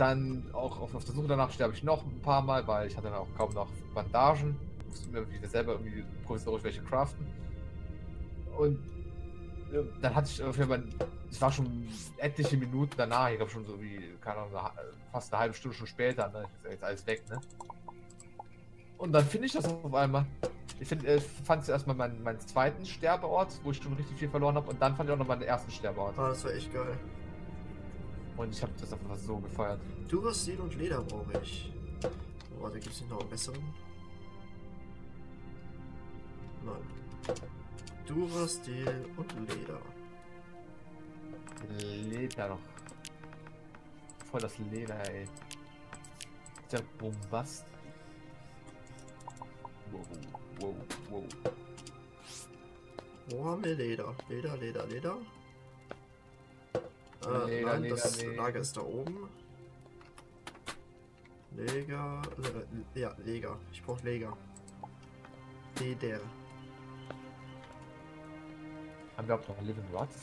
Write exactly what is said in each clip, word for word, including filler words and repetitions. dann auch auf, auf der Suche danach sterbe ich noch ein paar Mal, weil ich hatte dann auch kaum noch Bandagen. Musste mir wieder selber irgendwie provisorisch welche craften. Und ja, dann hatte ich auf jeden Fall, es war schon etliche Minuten danach, ich glaube schon so wie, keine Ahnung, fast eine halbe Stunde schon später, ne? Jetzt alles weg, ne? Und dann finde ich das auf einmal. Ich find, äh, fand zuerst mal meinen, meinen zweiten Sterbeort, wo ich schon richtig viel verloren habe, und dann fand ich auch noch meinen ersten Sterbeort. Ah, das war echt geil. Und ich habe das einfach so gefeiert. Durastil und Leder brauche ich. Oh, warte, gibt es nicht noch einen besseren? Nein. Durastil und Leder. Leder noch. Voll das Leder, ey. Der Bombast. Wow, wow, wow. Wo haben wir Leder? Leder, Leder, Leder. Äh, Leder, nein, Leder, das Leder. Lager ist da oben. Leger, äh, ja, Leger. Ich brauche Leger. Leder. Haben wir auch noch Living Rods?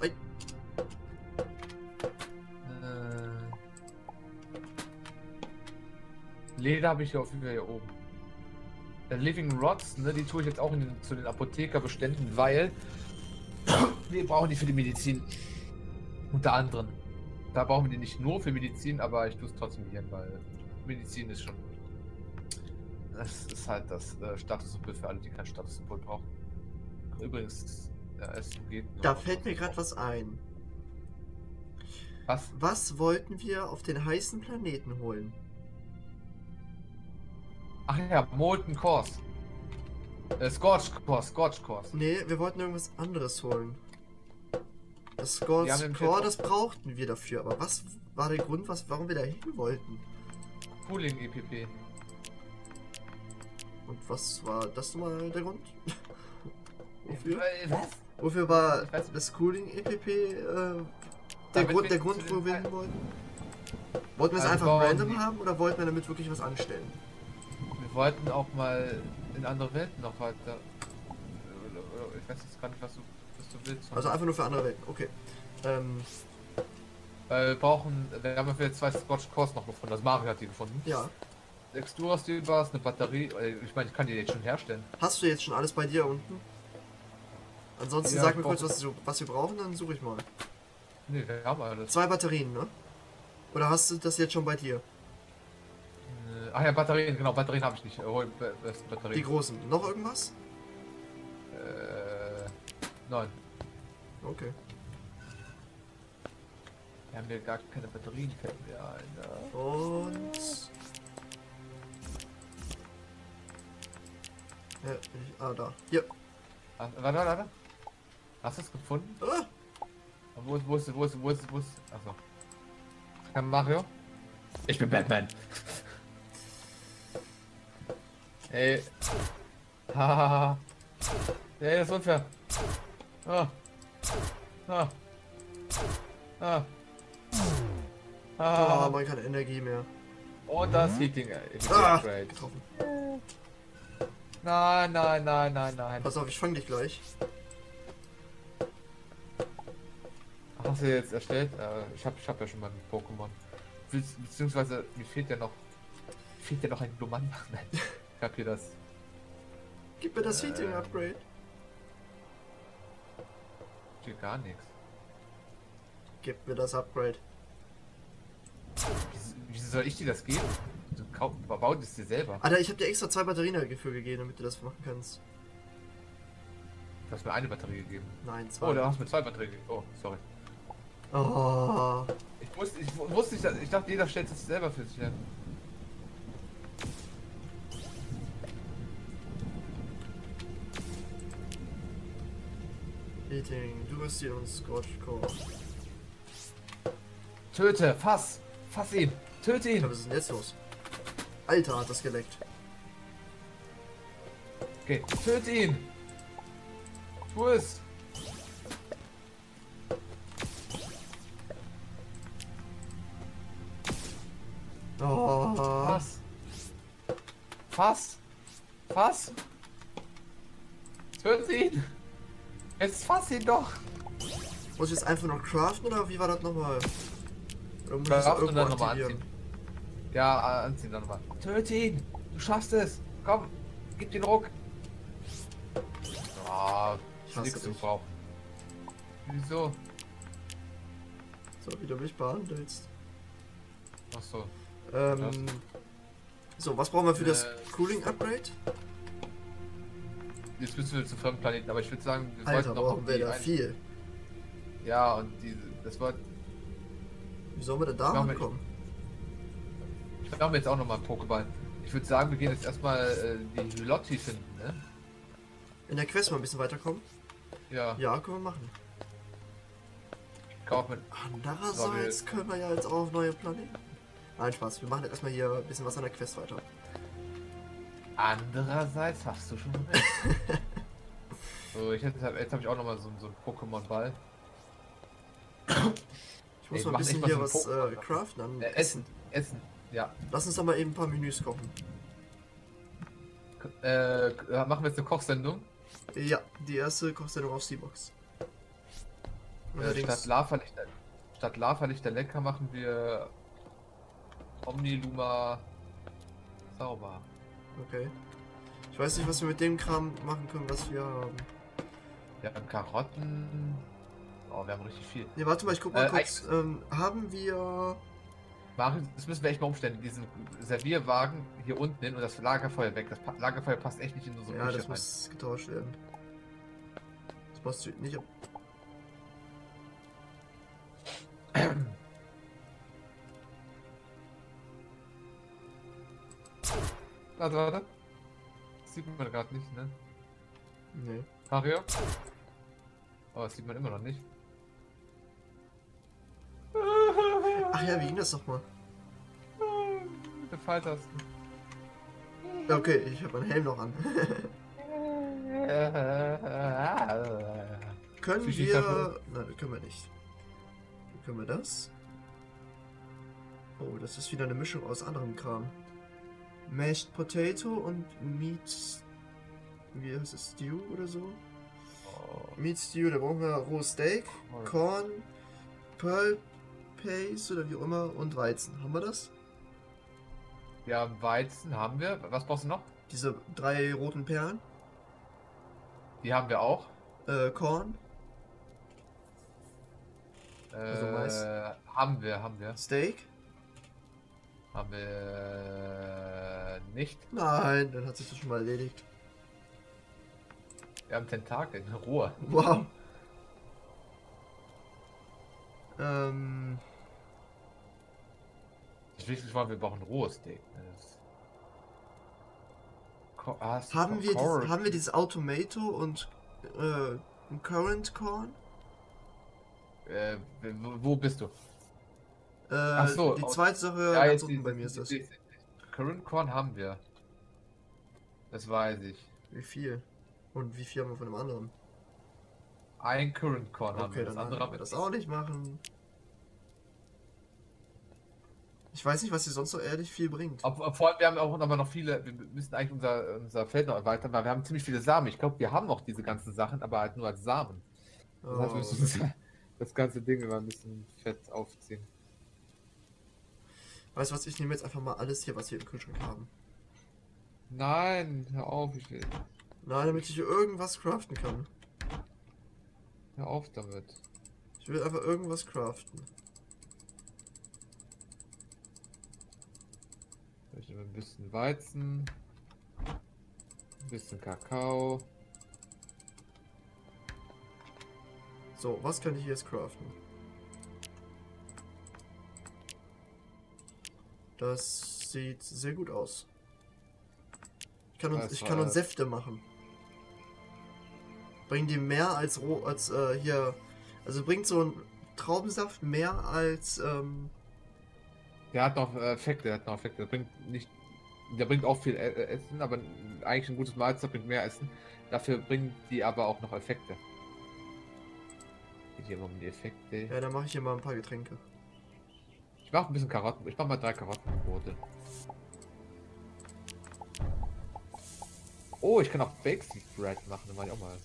Ei. Äh. Leder habe ich ja auf jeden Fall hier oben. Living Rods, ne, die tue ich jetzt auch in den, zu den Apothekerbeständen, weil wir brauchen die für die Medizin. Unter anderem. Da brauchen wir die nicht nur für Medizin, aber ich tue es trotzdem hier, weil Medizin ist schon. Das ist halt das äh, Statussymbol für alle, die kein Statussymbol brauchen. Übrigens, ja, es geht. Da fällt mir gerade was ein. Was? Was wollten wir auf den heißen Planeten holen? Ach ja, Molten Kors. Äh, Scorch Kors, Scorch Kors. Nee, wir wollten irgendwas anderes holen. Das Scorch Kors, das brauchten wir dafür. Aber was war der Grund, was, warum wir da hin wollten? Cooling E P P. Und was war das nochmal der Grund? Wofür? Was? Wofür war das Cooling E P P äh, der Grund, der Grund, wo wir hin wollten? Wollten wir es einfach random haben oder wollten wir damit wirklich was anstellen? Wir wollten auch mal in andere Welten noch weiter. Ich weiß jetzt gar nicht, was du, was du willst. Also einfach nur für andere Welten, okay. Ähm. Weil wir brauchen. Wir haben ja zwei Scorch Kors noch gefunden. Also Mario hat die gefunden. Ja. Sechs Durastilbars, eine Batterie. Ich meine, ich kann die jetzt schon herstellen. Hast du jetzt schon alles bei dir unten? Ansonsten ja, sag mir kurz, was, was wir brauchen, dann suche ich mal. Nee, wir haben alles. Zwei Batterien, ne? Oder hast du das jetzt schon bei dir? Ach ja, Batterien, genau, Batterien habe ich nicht. Batterien. Die großen. Noch irgendwas? Äh, nein. Okay. Wir haben ja gar keine Batterien, fällt mir ein. Und... Ja, ich, ah, da. Hier. Ach, warte, warte, warte. Hast du es gefunden? Ah. Wo ist, wo ist, wo ist, wo ist, wo ist... Achso. Mario? Ich bin Batman. Ey. Hahaha. Ey, das ist unfair. Ah. Ah. Ah. Ah. Oh, man kann Energie mehr. Und das mhm. Heating. Ah, getroffen. Nein, nein, nein, nein, nein. Pass auf, ich fang dich gleich. Hast du jetzt erstellt? Äh, ich, hab, ich hab ja schon mal ein Pokémon. Be beziehungsweise, mir fehlt ja noch... Fehlt ja noch ein Blumann. Ich hab hier das. Gib mir das äh, Heating-Upgrade. Hier gar nichts. Gib mir das Upgrade. Wieso, wieso soll ich dir das geben? Du baust es dir selber. Alter, ich hab dir extra zwei Batterien dafür gegeben, damit du das machen kannst. Du hast mir eine Batterie gegeben. Nein, zwei. Oh, du hast mir zwei Batterien gegeben. Oh, sorry. Oh. Ich wusste, ich wusste nicht, ich dachte, jeder stellt das selber für sich her. Du bist hier und Scorch Core. Töte, fass! Fass ihn! Töte ihn! Was ist denn jetzt los? Alter, hat das geleckt. Okay, töte ihn! Tu es! Oh. Fass! Fass! Fass! Töten Sie ihn! Jetzt fass ihn doch! Muss ich jetzt einfach noch craften oder wie war das nochmal? Oder muss Craft ich das irgendwo aktivieren? Nochmal anziehen. Ja, anziehen dann nochmal. Töte ihn! Du schaffst es! Komm! Gib den Ruck! Ah, oh, ich hasse nichts zu brauchen. Wieso? So, wie du mich behandelst. Ach so. Ähm... Ja. So, was brauchen wir für äh, das Cooling-Upgrade? Jetzt müssen wir zu fremden Planeten, aber ich würde sagen, wir Alter, sollten noch brauchen wir da viel. Ja, und die, das war... Wie sollen wir denn da hinkommen? Ich glaube jetzt auch nochmal Pokéball. Ich würde sagen, wir gehen jetzt erstmal äh, die Lotti finden, ne? In der Quest mal ein bisschen weiterkommen? Ja. Ja, können wir machen. Kaufen. Andererseits können wir ja jetzt auch auf neue Planeten. Nein, Spaß, wir machen jetzt erstmal hier ein bisschen was an der Quest weiter. Andererseits hast du schon recht. So, ich hätte, jetzt habe ich auch nochmal so, so einen Pokémon-Ball. Ich muss Ey, mal ein bisschen hier was äh, craften. An äh, Essen. Essen, ja. Lass uns doch mal eben ein paar Menüs kochen. Äh, machen wir jetzt eine Kochsendung? Ja, die erste Kochsendung auf Seabox. Äh, statt Lava-Lichter, statt Lava-Lichter lecker machen wir Omniluma Zauber. Okay. Ich weiß nicht, was wir mit dem Kram machen können, was wir haben. Wir haben Karotten. Oh, wir haben richtig viel. Ne, warte mal, ich guck mal äh, kurz. Ähm, haben wir... Machen, das müssen wir echt mal umstellen. Diesen Servierwagen hier unten hin und das Lagerfeuer weg. Das pa Lagerfeuer passt echt nicht in so eine Küche. Ja, das muss getauscht werden. Das passt nicht ab. Warte, warte. Das sieht man gerade nicht, ne? Nee. Mario? Oh, das sieht man immer noch nicht. Ach ja, wie ging das nochmal? Mit der Pfeiltaste. Okay, ich habe meinen Helm noch an. Können wir... Nein, können wir nicht. Wie können wir das? Oh, das ist wieder eine Mischung aus anderem Kram. Mashed Potato und Meat... Wie heißt es? Stew oder so? Oh. Meat Stew, da brauchen wir rohes Steak, oh. Korn, Pearl Paste oder wie auch immer und Weizen. Haben wir das? Ja, Weizen haben wir. Was brauchst du noch? Diese drei roten Perlen. Die haben wir auch. Äh, Korn. Äh, also Mais. Haben wir, haben wir. Steak. Haben wir nicht. Nein, dann hat sich das schon mal erledigt. Wir haben Tentakel, ein Rohr. Wow. ähm. Das Wichtigste war, wir brauchen rohes Steak. Haben wir, dieses, haben wir dieses Automato und äh, Current Corn? Äh, wo bist du? Äh, Ach so, die zweite Sache ja, ganz unten bei mir ist das. Current Corn haben wir. Das weiß ich. Wie viel? Und wie viel haben wir von dem anderen? Ein Current Corn okay, haben wir. Das dann andere haben wir das auch nicht machen. Ich weiß nicht, was sie sonst so ehrlich viel bringt. Vor allem, wir haben auch aber noch viele. Wir müssen eigentlich unser, unser Feld noch erweitern, weil wir haben ziemlich viele Samen. Ich glaube, wir haben noch diese ganzen Sachen, aber halt nur als Samen. Das oh. heißt, wir müssen das ganze Ding immer ein bisschen fett aufziehen. Weißt du was, ich nehme jetzt einfach mal alles hier, was wir im Kühlschrank haben. Nein, hör auf, ich will. Nein, damit ich hier irgendwas craften kann. Hör auf damit. Ich will einfach irgendwas craften. Ich nehme ein bisschen Weizen. Ein bisschen Kakao. So, was kann ich jetzt craften? Das sieht sehr gut aus. Ich kann uns, ich kann uns Säfte machen. Bringt die mehr als roh als äh, hier. Also bringt so ein Traubensaft mehr als. Ähm der hat noch Effekte, der hat noch Effekte. Der bringt nicht. Der bringt auch viel Essen, aber eigentlich ein gutes Mahlzeit bringt mehr Essen. Dafür bringen die aber auch noch Effekte. Geht hier immer um die Effekte. Ja, dann mache ich hier mal ein paar Getränke. Ich mache ein bisschen Karotten. Ich mache mal drei Karottenbrote. Oh, ich kann auch Basic Bread machen, dann war ich auch mal.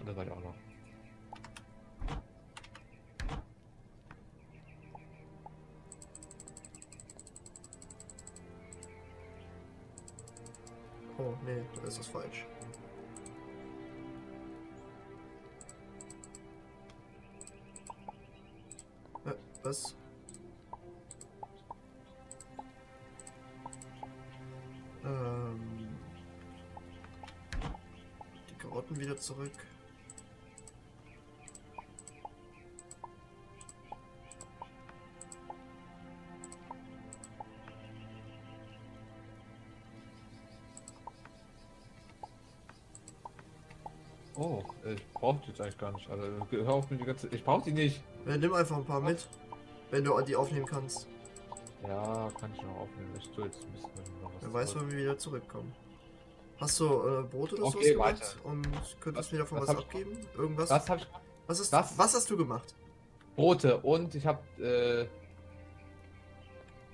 Und dann war ich auch noch. Oh, nee, das ist falsch. Äh, was? Ähm... Die Karotten wieder zurück. Oh, ich brauche die jetzt eigentlich gar nicht. Also, hör auf mit die ganze. Ich brauche die nicht. Ja, nimm einfach ein paar mit, wenn du die aufnehmen kannst. Ja, kann ich noch aufnehmen. Ich tue jetzt ein bisschen. Wer weiß, wann wir wieder zurückkommen. Hast du äh, Brot oder okay, so gemacht? Weiter. Und könntest mir davon was abgeben? Ich, Irgendwas? Das hab ich, was, hast das, du, was hast du gemacht? Brote und ich habe äh,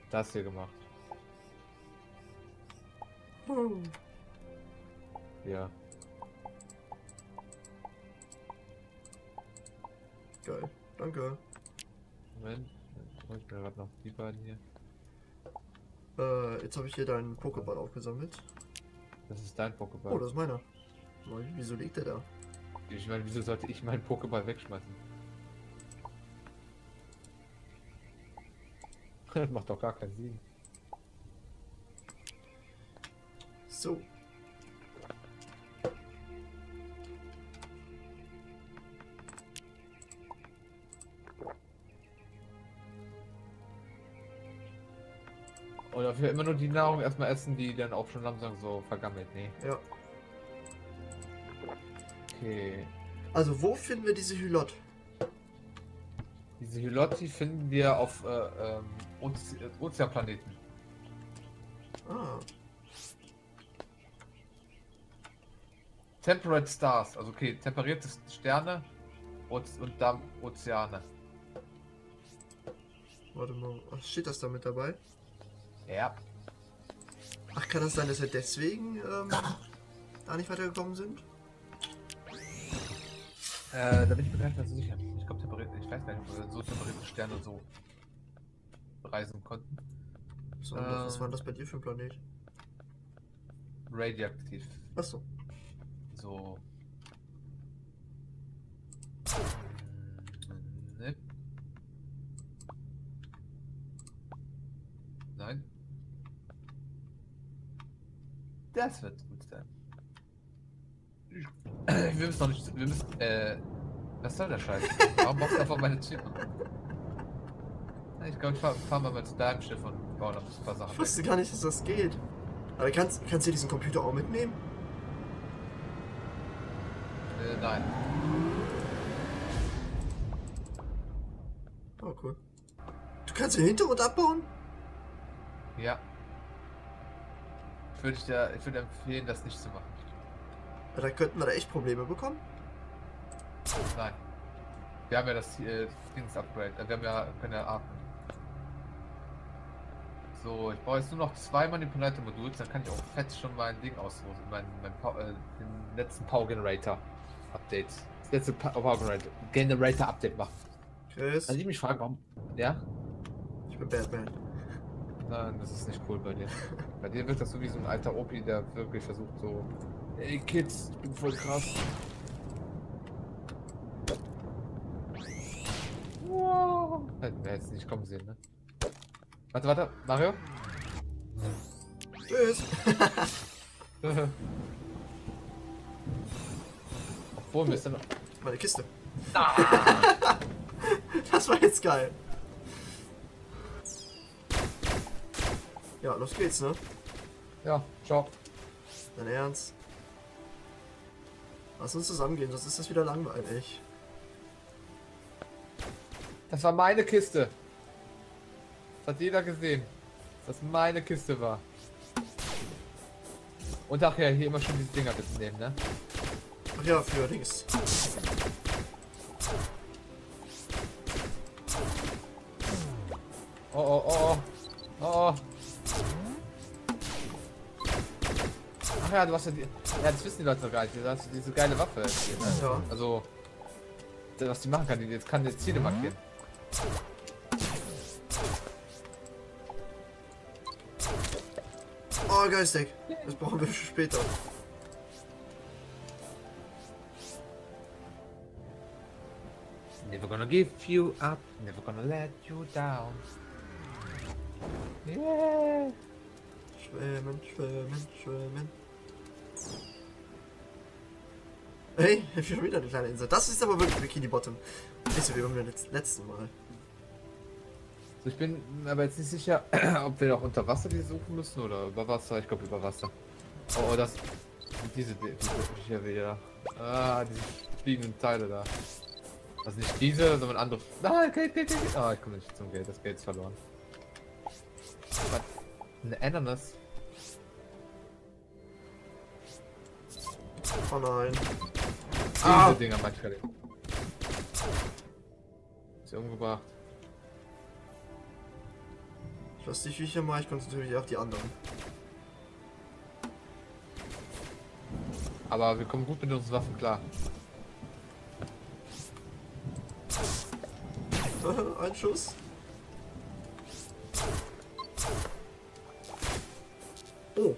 das hier gemacht. Hm. Ja. Geil, danke. Moment, jetzt hol ich mir gerade noch die beiden hier. Äh, jetzt habe ich hier deinen Pokéball aufgesammelt. Das ist dein Pokéball. Oh, das ist meiner. Wieso liegt der da? Ich meine, wieso sollte ich meinen Pokéball wegschmeißen? Das macht doch gar keinen Sinn. So. Oder für immer nur die Nahrung erstmal essen, die dann auch schon langsam so vergammelt, ne? Ja. Okay. Also wo finden wir diese Hylot? Diese Hylot, die finden wir auf äh, ähm, Oze Ozeanplaneten. Ah. Temperate Stars, also okay, temperierte Sterne und, und dann Ozeane. Warte mal, steht das da mit dabei? Ja. Ach, kann das sein, dass wir deswegen ähm, da nicht weitergekommen sind? Äh, da bin ich mir gar nicht mehr so sicher. Ich glaube, ich weiß gar nicht, ob wir so temperierte Sterne so reisen konnten. So, äh, was war das bei dir für ein Planet? Radioaktiv. Achso. So. Ne. Nein. Das wird gut sein. Wir müssen noch nicht. Wir müssen. Äh. Was soll der Scheiß? Warum brauchst du einfach meine Tür? Ich glaube, ich fahr, fahr mal mit deinem Schiff und baue noch ein paar Sachen. Ich wusste gar nicht, dass das geht. Aber kannst, kannst du diesen Computer auch mitnehmen? Äh, nein. Oh, cool. Du kannst den Hintergrund abbauen? Ja. Würde ich, dir, ich würde empfehlen, das nicht zu machen. Ja, dann könnten wir da echt Probleme bekommen. Nein. Wir haben ja das äh, Dings-Upgrade. Wir haben ja, können ja atmen. So, ich brauche jetzt nur noch zwei Manipulator-Moduls, dann kann ich auch fett schon mein Ding auslosen. Mein, mein äh, den letzten Power-Generator-Update. Das letzte Power-Generator-Update machen. Chris. Kann ich mich fragen, warum? Ja? Ich bin Batman. Nein, das ist nicht cool bei dir. Bei dir wirkt das so wie so ein alter Opi, der wirklich versucht so... Ey Kids, ich bin voll krass. Wow. Hätten wir jetzt nicht kommen sehen, ne? Warte, warte, Mario? Tschüss! Obwohl, wir sind... Meine Kiste. Ah. Das war jetzt geil. Ja, los geht's, ne? Ja, ciao. Dein Ernst? Lass uns zusammengehen, sonst ist das wieder langweilig. Das war meine Kiste. Das hat jeder gesehen, dass meine Kiste war. Und ach ja, hier immer schon diese Dinger mitnehmen, ne? Ach ja, für Dings. Oh, oh, oh, oh. Oh, oh. Ach ja, du hast ja die... Ja, das wissen die Leute noch gar nicht. Du hast diese geile Waffe hier, ne? So. Also... Was die machen kann, die jetzt kann jetzt Ziele markieren. Oh, Geistig. Das brauchen wir später. Never gonna give you up, never gonna let you down. Yeah. Schwimmen, schwimmen, schwimmen. Hey, ich bin schon wieder eine kleine Insel. Das ist aber wirklich Bikini Bottom. Nicht so wie beim letzten Mal. So, ich bin aber jetzt nicht sicher, ob wir noch unter Wasser die suchen müssen oder über Wasser. Ich glaube über Wasser. Oh, das. Diese hier wieder. Ah, diese fliegenden Teile da. Also nicht diese, sondern andere. Ah, Geld, Geld, Geld. Ah, ich komme nicht zum Geld. Das Geld ist verloren. Was? Eine Ananas. Oh nein. Diese ah. Dinger manchmal. Ist ja umgebracht. Ich lasse die Viecher mal, ich konzentriere mich auf die anderen. Aber wir kommen gut mit unseren Waffen klar. Ein Schuss. Oh.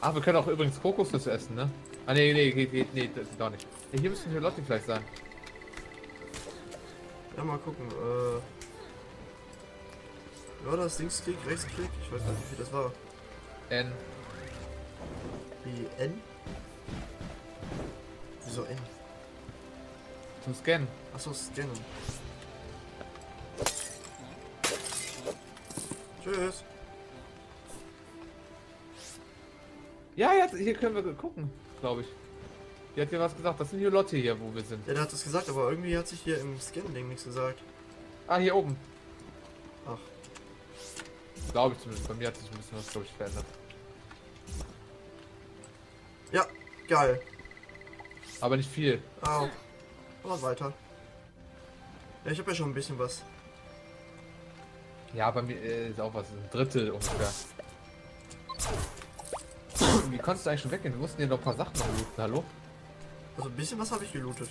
Ah, wir können auch übrigens Kokosnüsse essen, ne? Ah, nee, nee, geht, geht, nee, das ist doch nicht. Hey, hier müssen wir Lotti vielleicht sein. Ja, mal gucken, äh... ja, das Linksklick, Rechtsklick, ich weiß gar nicht, wie das war. N. Wie, N? Wieso N? Zum Scannen. Achso, Scannen. Tschüss. Ja, jetzt, hier können wir gucken, glaube ich. Die hat hier was gesagt. Das sind hier Leute hier, wo wir sind. Ja, der hat das gesagt, aber irgendwie hat sich hier im Scan-Ding nichts gesagt. Ah, hier oben. Ach. Glaube ich zumindest. Bei mir hat sich ein bisschen was, glaube ich, verändert. Ja, geil. Aber nicht viel. Au. Aber weiter. Ja, ich habe ja schon ein bisschen was. Ja, bei mir ist auch was. Ein Drittel ungefähr. Wie konntest du eigentlich schon weggehen? Wir mussten hier noch ein paar Sachen noch looten, hallo? Also ein bisschen was habe ich gelootet.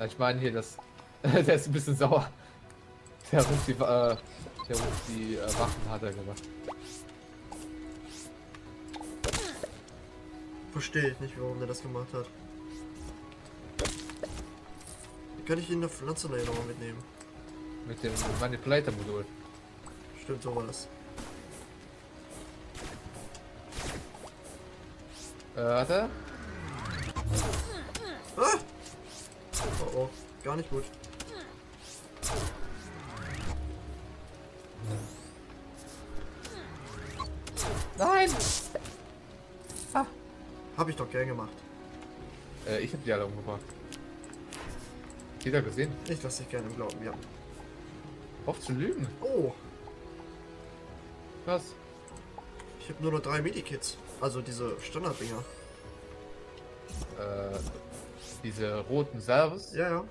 Ja, ich meine hier, das... der ist ein bisschen sauer. Der ruft die, äh, der ruft die äh, Waffen, hat er gemacht. Verstehe ich nicht, warum der das gemacht hat. Kann ich ihn eine Pflanze da nochmal mitnehmen? Mit dem Manipulator-Modul. Stimmt, so war das. Äh, warte. Ah! Oh oh, gar nicht gut. Nein! Ah. Hab ich doch gern gemacht. Äh, ich hab die alle umgebracht. Jeder gesehen? Ich lasse dich gerne im Glauben, ja. Auf zu lügen. Oh! Was? Ich hab nur noch drei Medikits. Also diese Standarddinger. Äh, diese roten Servus? Ja, ja.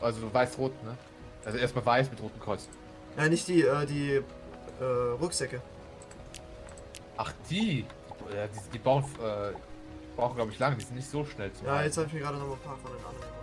Also weiß-rot, ne? Also erstmal weiß mit roten Kreuz. Ja, nicht die, äh, die, äh, Rucksäcke. Ach, die? Die, die, die bauen, äh, brauchen, glaube ich, lange. Die sind nicht so schnell zu. Ja, jetzt habe ich mir gerade noch mal ein paar von den anderen.